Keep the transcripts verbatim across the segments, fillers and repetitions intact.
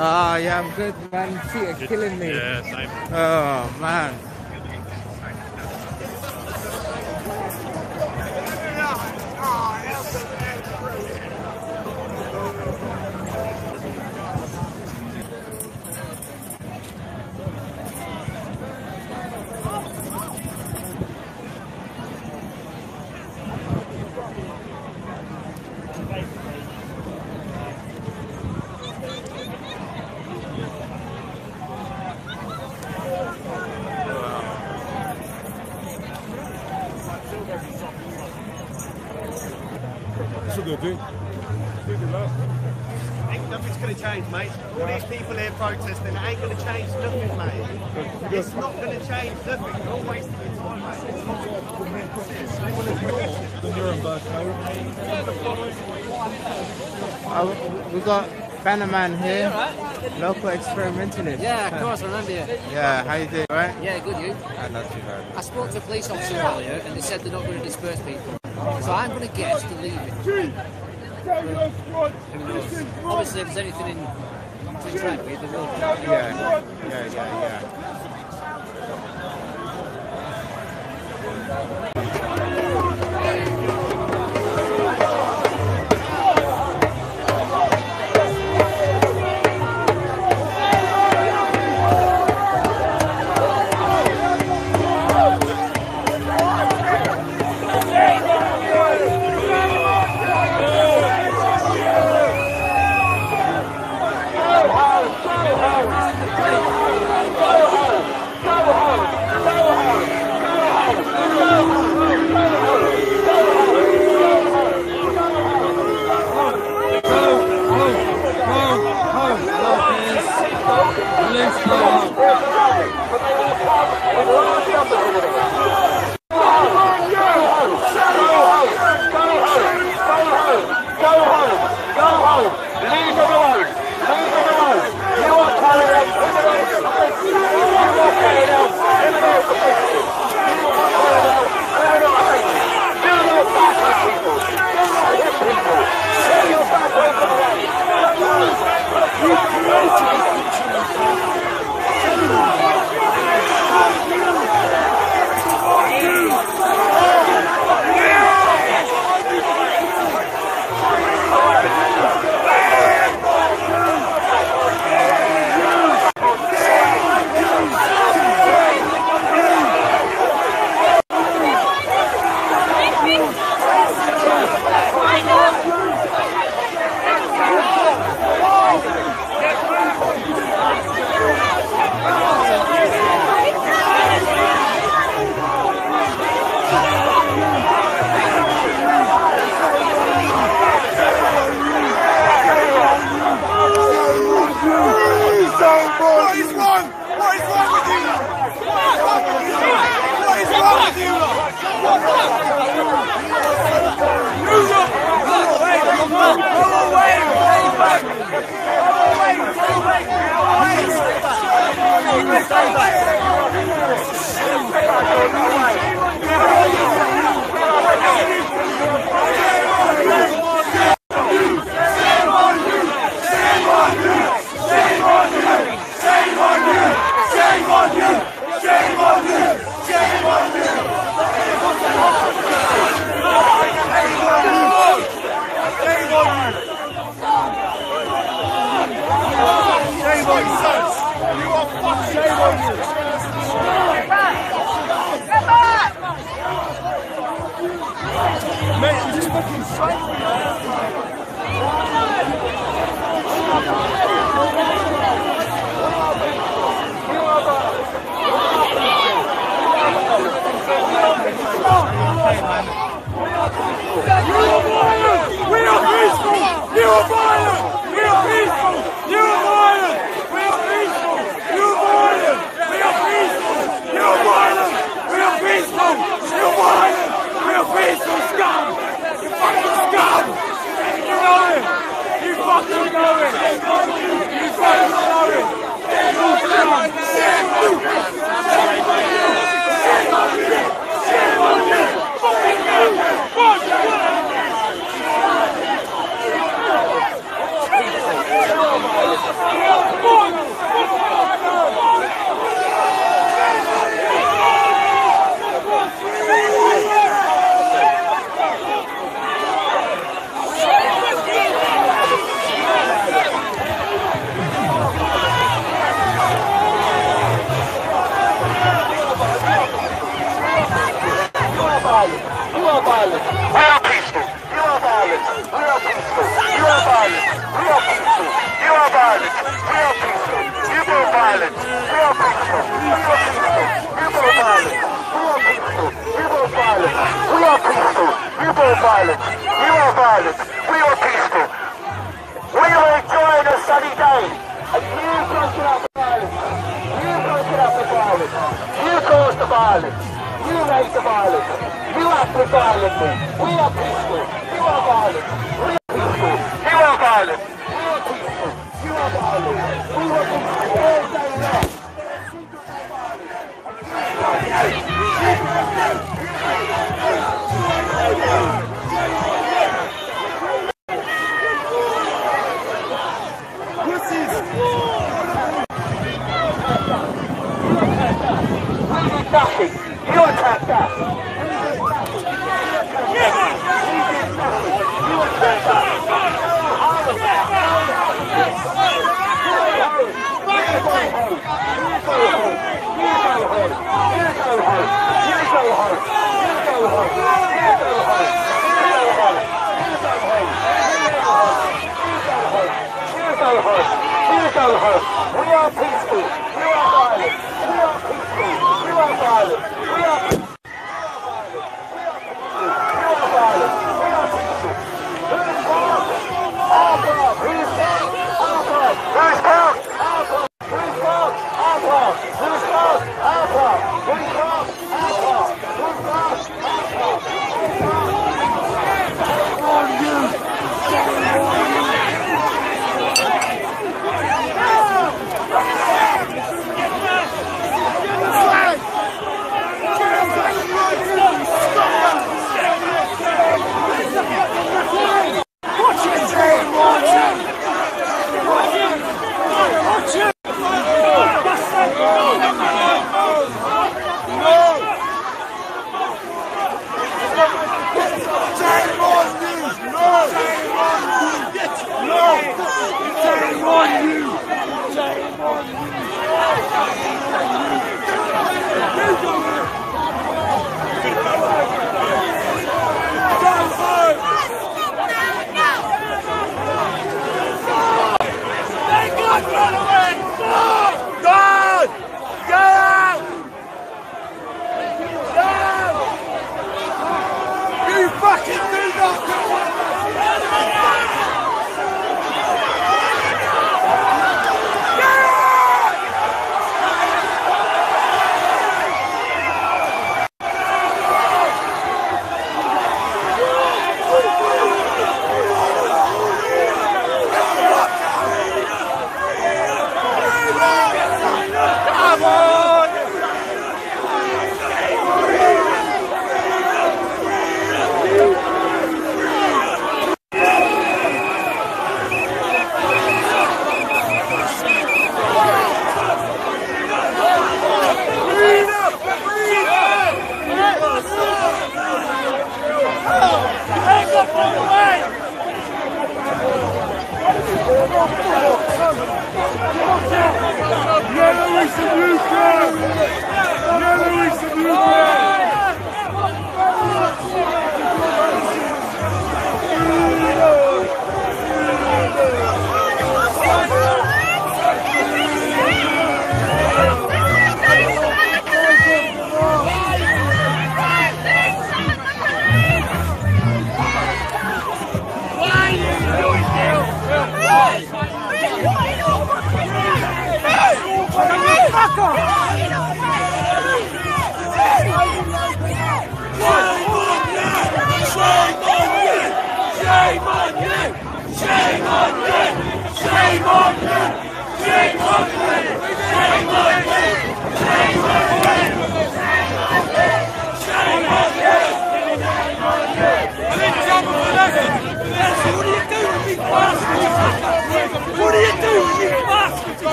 Ah, uh, yeah, I'm good, man. See, you're killing me. Yeah, same. Oh, man. Do do? Nothing's going to change, mate. All these people here protesting, it ain't going to change nothing, mate. It's not going to change nothing. You're wasting your time, mate. It's not uh, we got Bannerman here, local experimentalist. Yeah, of course, I remember you. Yeah, how you doing, right? Yeah, good, you? I'm not too bad. I spoke to a police officer earlier and they said they're not going to disperse people. So I'm going to guess to leave it. Who knows? Obviously, if there's anything in to track with, there will be. Yeah, yeah, yeah, yeah. Scum! You fucking scum! violence, real peaceful, real peaceful, real violence, real peaceful, real violence, real peaceful, real violence, real violence, real peaceful. We are enjoying a sunny day, and you broken up the violence, you broken up the violence, you caused the violence, you made the violence, you acted violently, we are peaceful, you are violent, we are peaceful, you are violent, we are peaceful, you are violent, we were peaceful all day long. Nothing. You attacked us. You attacked us.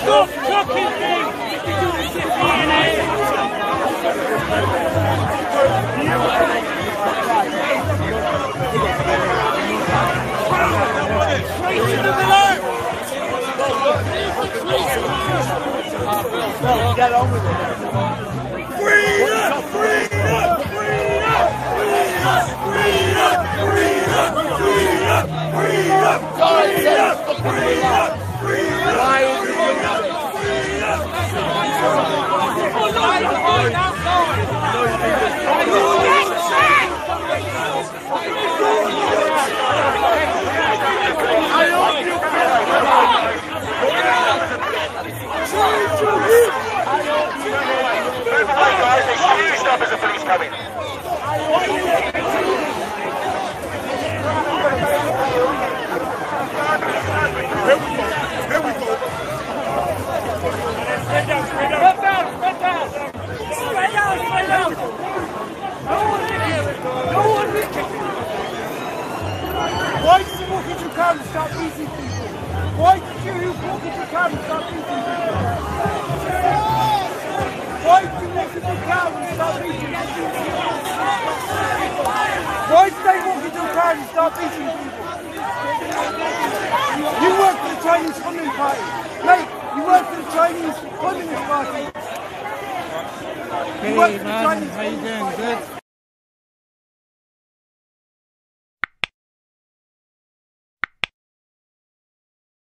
Stop fucking things! over there. Freedom! Freedom! Freedom! Freedom! Freedom! Freedom! Freedom! Freedom! Freedom! Freedom! Freedom! Why is it going up? Freedom! Why is the boy not going? You get shit! I hope you feel it! Police coming. Here we go. Straight down, straight down. Straight down, straight down. Straight down, straight down. No one here. No one here. Why did you walk into town and start beating people? Why did you walk into town and start beating people? Why did you walk into town and start beating people? Why did they walk into town and start beating people? You work for the Chinese Communist Party. Mate, you work for the Chinese Communist Party. You work for the Chinese Communist Party. Hey, man, how you doing? Good?